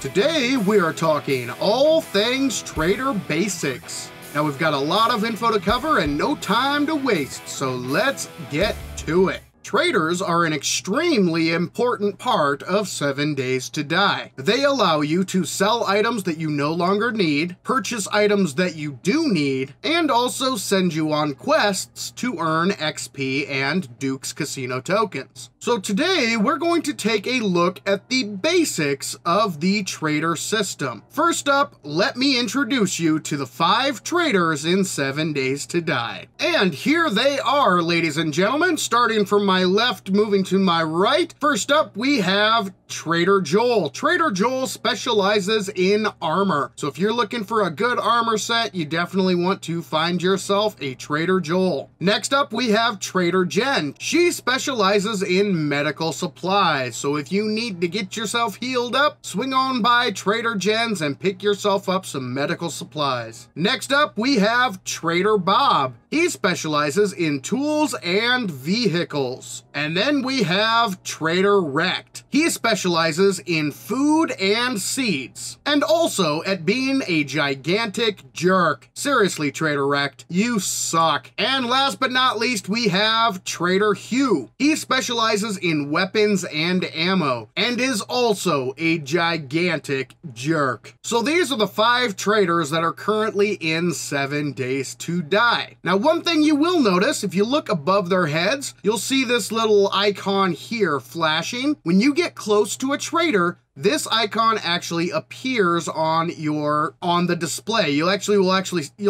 Today we are talking all things trader basics. Now we've got a lot of info to cover and no time to waste, so let's get to it. Traders are an extremely important part of 7 Days to Die. They allow you to sell items that you no longer need, purchase items that you do need, and also send you on quests to earn XP and Duke's casino tokens. So today, we're going to take a look at the basics of the trader system. First up, let me introduce you to the 5 traders in 7 Days to Die. And here they are, ladies and gentlemen, starting from my left, moving to my right. First up, we have Trader Joel. Trader Joel specializes in armor. So if you're looking for a good armor set, you definitely want to find yourself a Trader Joel. Next up, we have Trader Jen. She specializes in medical supplies. So if you need to get yourself healed up, swing on by Trader Jen's and pick yourself up some medical supplies. Next up, we have Trader Bob. He specializes in tools and vehicles. And then we have Trader Rekt. He specializes in food and seeds, and also at being a gigantic jerk. Seriously, Trader Rekt, you suck. And last but not least, we have Trader Hugh. He specializes in weapons and ammo, and is also a gigantic jerk. So these are the 5 traders that are currently in 7 Days to Die. Now, one thing you will notice, if you look above their heads, you'll see this little icon here flashing. When you get close to a trader, this icon actually appears on the display. You'll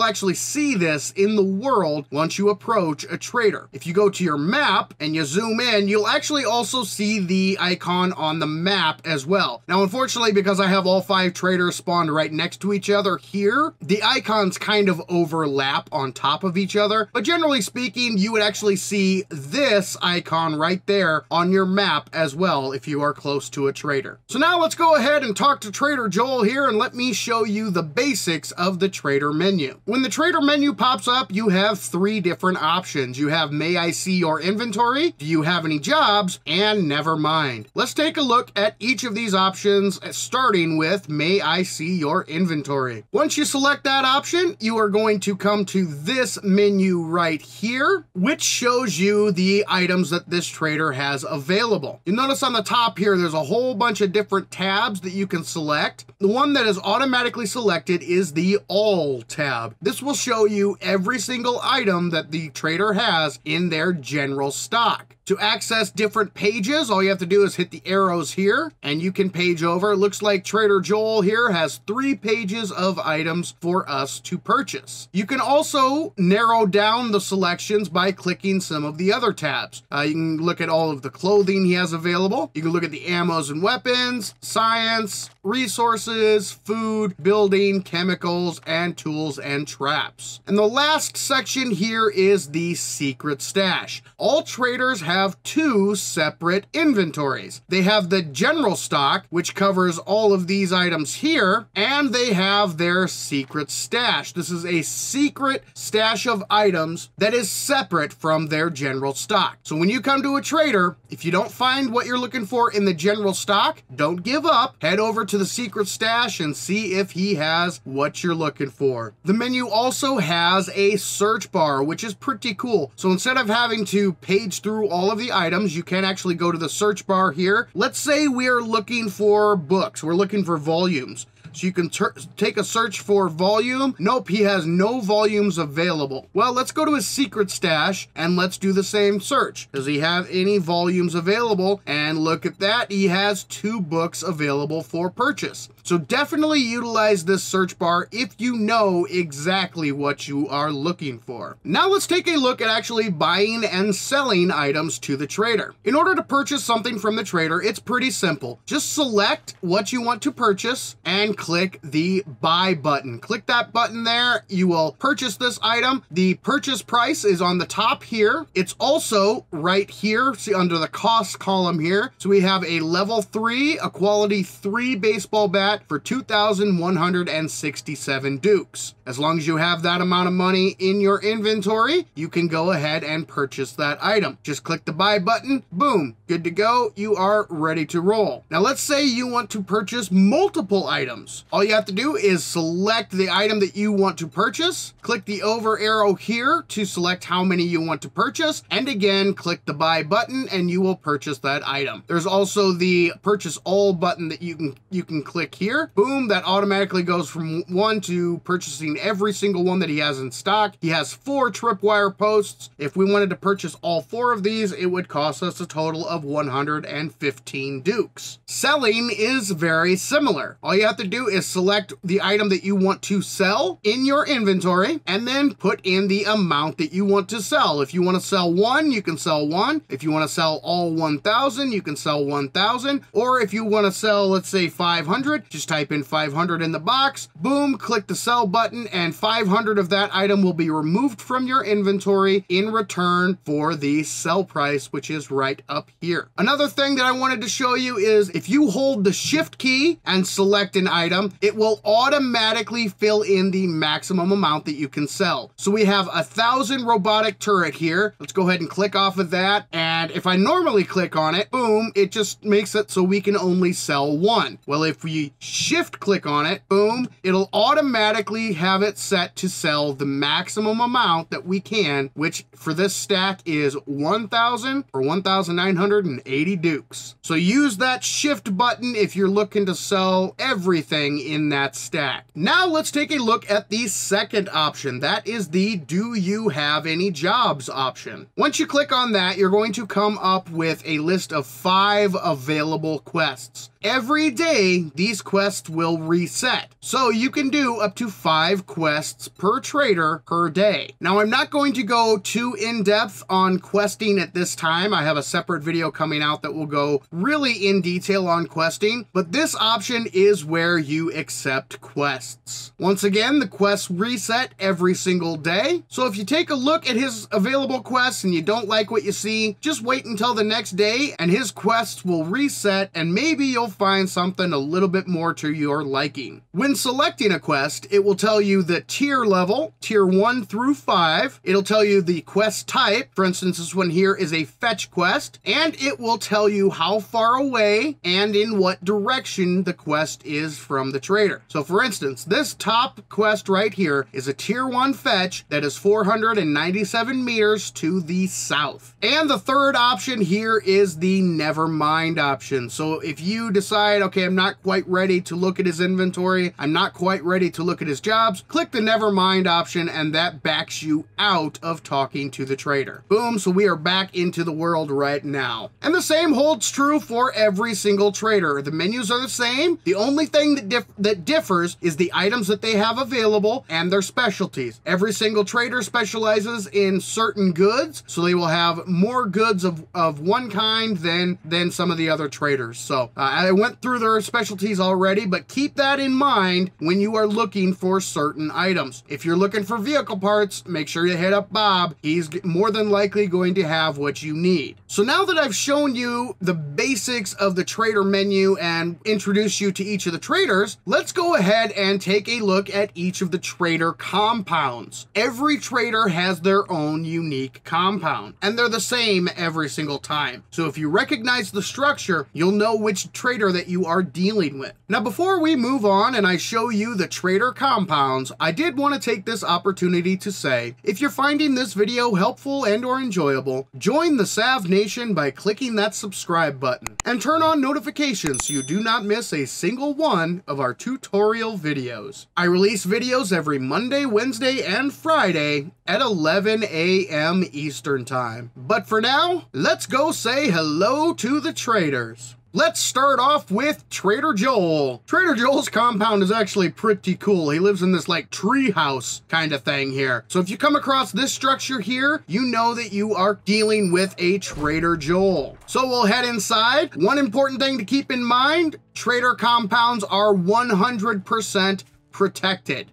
actually see this in the world once you approach a trader. If you go to your map and you zoom in, you'll actually also see the icon on the map as well. Now, unfortunately, because I have all 5 traders spawned right next to each other here, the icons kind of overlap on top of each other. But generally speaking, you would actually see this icon right there on your map as well if you are close to a trader. So now let's go ahead and talk to Trader Joel here, and let me show you the basics of the trader menu. When the trader menu pops up, you have 3 different options. You have May I See Your Inventory, Do You Have Any Jobs, and Never Mind. Let's take a look at each of these options, starting with May I See Your Inventory. Once you select that option, you are going to come to this menu right here, which shows you the items that this trader has available. You'll notice on the top here, there's a whole bunch of different tabs that you can select. The one that is automatically selected is the All tab. This will show you every single item that the trader has in their general stock. To access different pages, all you have to do is hit the arrows here, and you can page over. It looks like Trader Joel here has 3 pages of items for us to purchase. You can also narrow down the selections by clicking some of the other tabs. You can look at all of the clothing he has available. You can look at the ammos and weapons, science, resources, food, building, chemicals, and tools and traps. And the last section here is the secret stash. All traders have 2 separate inventories. They have the general stock, which covers all of these items here, and they have their secret stash. This is a secret stash of items that is separate from their general stock. So when you come to a trader, if you don't find what you're looking for in the general stock, don't give up. Head over to the secret stash and see if he has what you're looking for. The menu also has a search bar, which is pretty cool. So instead of having to page through all of the items, you can actually go to the search bar here. Let's say we're looking for books. We're looking for volumes. So you can take a search for volume. Nope, he has no volumes available. Well, let's go to his secret stash and let's do the same search. Does he have any volumes available? And look at that, he has 2 books available for purchase. So definitely utilize this search bar if you know exactly what you are looking for. Now let's take a look at actually buying and selling items to the trader. In order to purchase something from the trader, it's pretty simple. Just select what you want to purchase and click the buy button. Click that button there. You will purchase this item. The purchase price is on the top here. It's also right here, see, under the cost column here. So we have a level 3, a quality 3 baseball bat for 2,167 Dukes. As long as you have that amount of money in your inventory, you can go ahead and purchase that item. Just click the buy button. Boom, good to go. You are ready to roll. Now let's say you want to purchase multiple items. All you have to do is select the item that you want to purchase, click the over arrow here to select how many you want to purchase, and again, click the buy button and you will purchase that item. There's also the purchase all button that you can click here. Boom, that automatically goes from 1 to purchasing every single one that he has in stock. He has 4 tripwire posts. If we wanted to purchase all 4 of these, it would cost us a total of 115 Dukes. Selling is very similar. All you have to do is select the item that you want to sell in your inventory and then put in the amount that you want to sell. If you want to sell 1, you can sell 1. If you want to sell all 1,000, you can sell 1,000. Or if you want to sell, let's say 500, just type in 500 in the box. Boom, click the sell button and 500 of that item will be removed from your inventory in return for the sell price, which is right up here. Another thing that I wanted to show you is if you hold the shift key and select an item, it will automatically fill in the maximum amount that you can sell. So we have 1,000 robotic turret here. Let's go ahead and click off of that. And if I normally click on it, boom, it just makes it so we can only sell 1. Well, if we shift click on it, boom, it'll automatically have it set to sell the maximum amount that we can, which for this stack is 1,000 or 1,980 Dukes. So use that shift button if you're looking to sell everything in that stack. Now let's take a look at the second option. That is the do you have any jobs option. Once you click on that, you're going to come up with a list of 5 available quests. Every day, these quests will reset. So you can do up to 5 quests per trader per day. Now, I'm not going to go too in-depth on questing at this time. I have a separate video coming out that will go really in detail on questing, but this option is where you accept quests. Once again, the quests reset every single day. So if you take a look at his available quests and you don't like what you see, just wait until the next day and his quests will reset and maybe you'll find something a little bit more to your liking. When selecting a quest, it will tell you the tier level, tier 1 through 5. It'll tell you the quest type. For instance, this one here is a fetch quest, and it will tell you how far away and in what direction the quest is from the trader. So for instance, this top quest right here is a tier 1 fetch that is 497 meters to the south. And the third option here is the never mind option. So if you decide, okay, I'm not quite ready to look at his inventory, I'm not quite ready to look at his jobs, click the never mind option and that backs you out of talking to the trader. Boom, so we are back into the world right now. And the same holds true for every single trader. The menus are the same. The only thing that differs is the items that they have available and their specialties. Every single trader specializes in certain goods, so they will have more goods of one kind than some of the other traders. So I went through their specialties already, but keep that in mind when you are looking for certain items. If you're looking for vehicle parts, make sure you hit up Bob. He's more than likely going to have what you need. So now that I've shown you the basics of the trader menu and introduced you to each of the traders, let's go ahead and take a look at each of the trader compounds. Every trader has their own unique compound, and they're the same every single time. So if you recognize the structure, you'll know which trader that you are dealing with. Now, before we move on and I show you the trader compounds, I did want to take this opportunity to say, if you're finding this video helpful and or enjoyable, join the Sav Nation by clicking that subscribe button and turn on notifications so you do not miss a single one of our tutorial videos. I release videos every Monday, Wednesday, and Friday at 11 a.m. Eastern Time. But for now, let's go say hello to the traders. Let's start off with Trader Joel. Trader Joel's compound is actually pretty cool. He lives in this like tree house kind of thing here. So if you come across this structure here, you know that you are dealing with a Trader Joel. So we'll head inside. One important thing to keep in mind, trader compounds are 100% protected.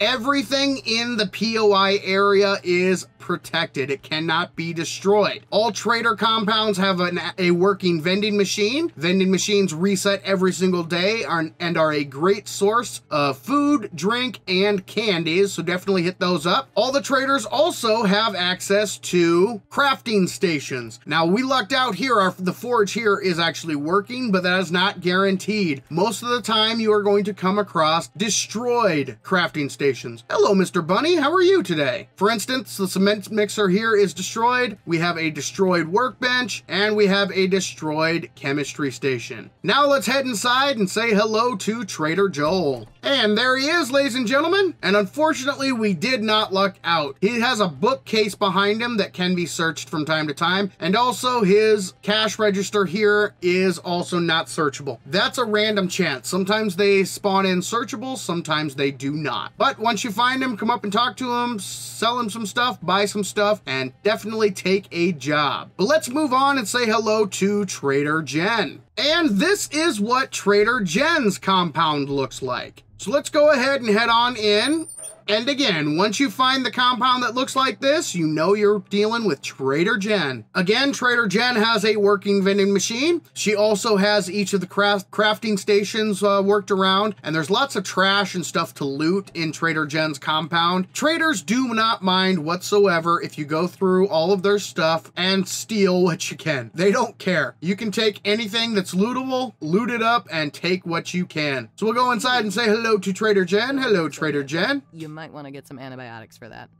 Everything in the POI area is protected. It cannot be destroyed. All trader compounds have a working vending machine. Vending machines reset every single day and are a great source of food, drink, and candies, so definitely hit those up. All the traders also have access to crafting stations. Now, we lucked out here. The forge here is actually working, but that is not guaranteed. Most of the time, you are going to come across destroyed crafting stations. Hello, Mr. Bunny. How are you today? For instance, the cement mixer here is destroyed. We have a destroyed workbench and we have a destroyed chemistry station. Now let's head inside and say hello to Trader Joel. And there he is, ladies and gentlemen. And unfortunately, we did not luck out. He has a bookcase behind him that can be searched from time to time. And also his cash register here is also not searchable. That's a random chance. Sometimes they spawn in searchables, sometimes they do not. But once you find him, come up and talk to him, sell him some stuff, buy some stuff, and definitely take a job. But let's move on and say hello to Trader Jen. And this is what Trader Jen's compound looks like. So let's go ahead and head on in. And again, once you find the compound that looks like this, you know you're dealing with Trader Jen. Again, Trader Jen has a working vending machine. She also has each of the crafting stations worked around, and there's lots of trash and stuff to loot in Trader Jen's compound. Traders do not mind whatsoever if you go through all of their stuff and steal what you can. They don't care. You can take anything that's lootable, loot it up, and take what you can. So we'll go inside and say hello to Trader Jen. Hello, Trader Jen. You might want to get some antibiotics for that.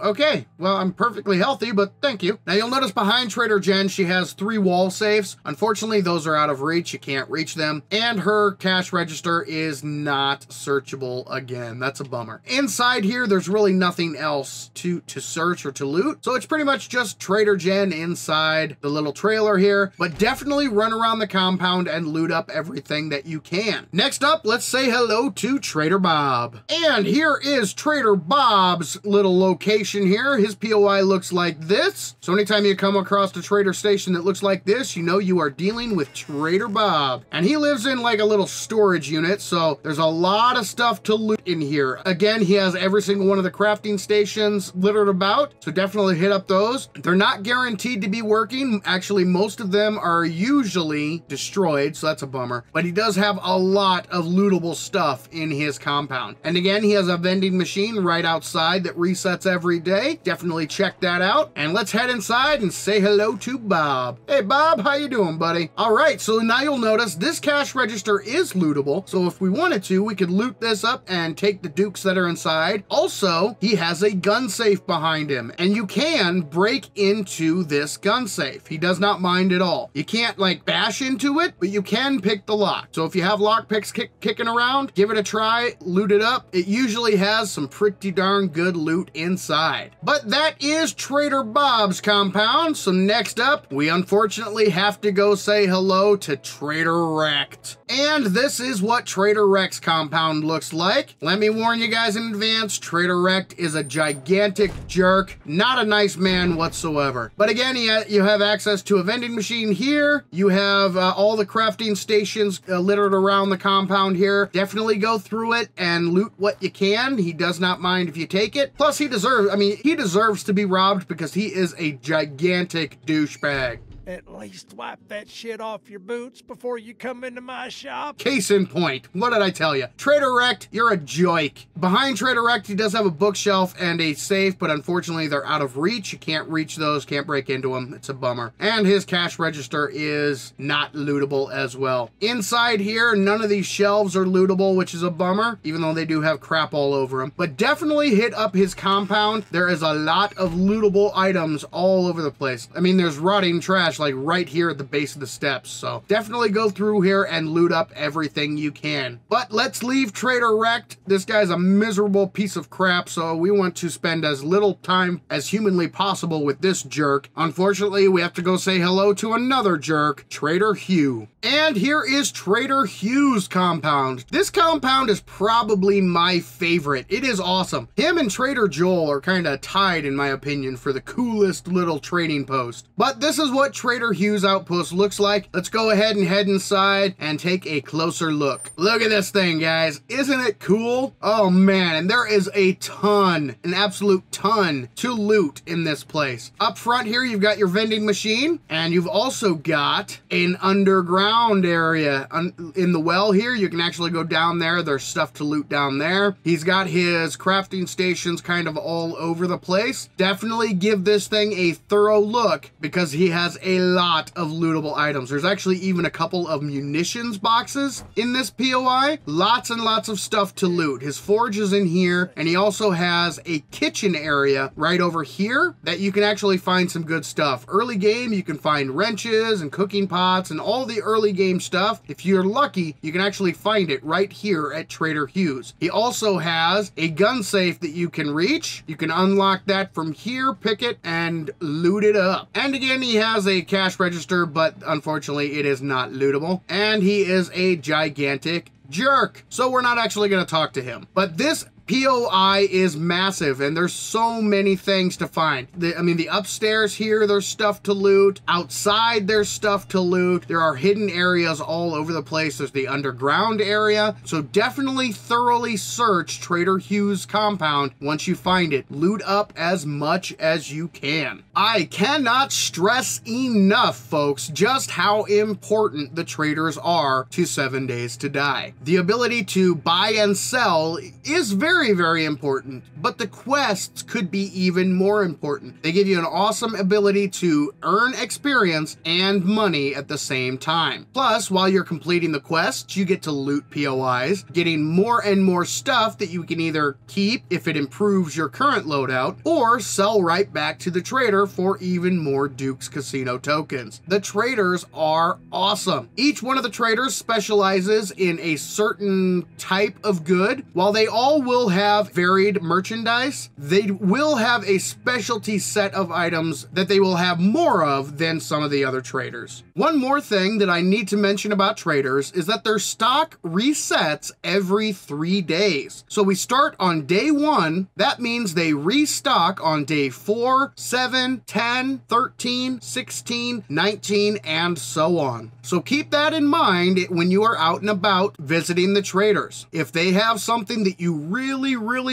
Okay. Well, I'm perfectly healthy, but thank you. Now, you'll notice behind Trader Jen, she has 3 wall safes. Unfortunately, those are out of reach. You can't reach them. And her cash register is not searchable again. That's a bummer. Inside here, there's really nothing else to search or to loot. So it's pretty much just Trader Jen inside the little trailer here, but definitely run around the compound and loot up everything that you can. Next up, let's say hello to Trader Bob. And here is Trader Bob's little location here. His POI looks like this. So anytime you come across a trader station that looks like this, you know you are dealing with Trader Bob. And he lives in like a little storage unit, so there's a lot of stuff to loot in here. Again, he has every single one of the crafting stations littered about, so definitely hit up those. They're not guaranteed to be working. Actually, most of them are usually destroyed, so that's a bummer. But he does have a lot of lootable stuff in his compound. And again, he has a vending machine right outside that resets every day. Definitely check that out. And let's head inside and say hello to Bob. Hey Bob, how you doing, buddy? All right, so now you'll notice this cash register is lootable. So if we wanted to, we could loot this up and take the dukes that are inside. Also, he has a gun safe behind him and you can break into this gun safe. He does not mind at all. You can't like bash into it, but you can pick the lock. So if you have lock picks kicking around, give it a try, loot it up. It usually has some pretty darn good loot inside. But that is Trader Bob's compound. So next up, we unfortunately have to go say hello to Trader Rekt. And this is what Trader Rekt's compound looks like. Let me warn you guys in advance, Trader Rekt is a gigantic jerk, not a nice man whatsoever. But again, you have access to a vending machine here. You have all the crafting stations littered around the compound here. Definitely go through it and loot what you can. He does not mind if you take it. Plus, he deserves to be robbed because he is a gigantic douchebag. At least wipe that shit off your boots before you come into my shop. Case in point. What did I tell you? Trader Rekt, you're a joik. Behind Trader Rekt, he does have a bookshelf and a safe, but unfortunately they're out of reach. You can't reach those, can't break into them. It's a bummer. And his cash register is not lootable as well. Inside here, none of these shelves are lootable, which is a bummer, even though they do have crap all over them. But definitely hit up his compound. There is a lot of lootable items all over the place. I mean, there's rotting trash stash like right here at the base of the steps. So definitely go through here and loot up everything you can. But let's leave Trader Rekt. This guy's a miserable piece of crap, so we want to spend as little time as humanly possible with this jerk. Unfortunately, we have to go say hello to another jerk, Trader Hugh. And here is Trader Hugh's compound. This compound is probably my favorite. It is awesome. Him and Trader Joel are kind of tied, in my opinion, for the coolest little trading post. But this is what Trader Hugh's outpost looks like. Let's go ahead and head inside and take a closer look. Look at this thing, guys. Isn't it cool? Oh, man. And there is a ton, an absolute ton to loot in this place. Up front here, you've got your vending machine, and you've also got an underground area. In the well here, you can actually go down there. There's stuff to loot down there. He's got his crafting stations kind of all over the place. Definitely give this thing a thorough look because he has a lot of lootable items. There's actually even a couple of munitions boxes in this POI. Lots and lots of stuff to loot. His forge is in here, and he also has a kitchen area right over here that you can actually find some good stuff. Early game, you can find wrenches and cooking pots and all the early game stuff. If you're lucky, you can actually find it right here at Trader Hugh's. He also has a gun safe that you can reach. You can unlock that from here, pick it, and loot it up. And again, he has a cash register, but unfortunately it is not lootable. And he is a gigantic jerk, so we're not actually going to talk to him. But this POI is massive, and there's so many things to find. The upstairs here, there's stuff to loot. Outside, there's stuff to loot. There are hidden areas all over the place. There's the underground area. So definitely thoroughly search Trader Hugh's compound once you find it. Loot up as much as you can. I cannot stress enough, folks, just how important the traders are to 7 Days to Die. The ability to buy and sell is very very important, but the quests could be even more important. They give you an awesome ability to earn experience and money at the same time. Plus, while you're completing the quests, you get to loot POIs, getting more and more stuff that you can either keep if it improves your current loadout, or sell right back to the trader for even more Duke's casino tokens. The traders are awesome. Each one of the traders specializes in a certain type of good. While they all will have varied merchandise, they will have a specialty set of items that they will have more of than some of the other traders. One more thing that I need to mention about traders is that their stock resets every 3 days. So we start on day 1. That means they restock on day 4, 7, 10, 13, 16, 19, and so on. So keep that in mind when you are out and about visiting the traders. If they have something that you really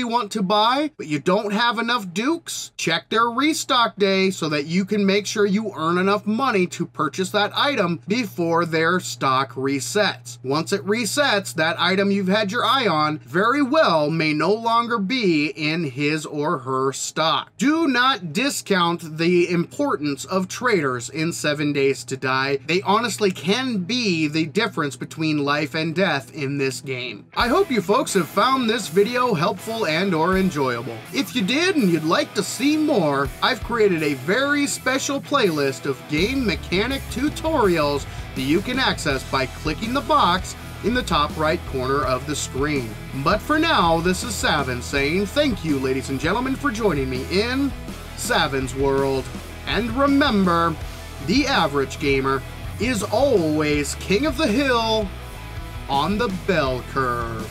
want to buy, but you don't have enough Dukes, check their restock day so that you can make sure you earn enough money to purchase that item before their stock resets. Once it resets, that item you've had your eye on very well may no longer be in his or her stock. Do not discount the importance of traders in 7 Days to Die. They honestly can be the difference between life and death in this game. I hope you folks have found this video helpful and or enjoyable. If you did and you'd like to see more, I've created a very special playlist of game mechanic tutorials that you can access by clicking the box in the top right corner of the screen. But for now, this is Savin saying thank you, ladies and gentlemen, for joining me in Saven's World. And remember, the average gamer is always king of the hill on the bell curve.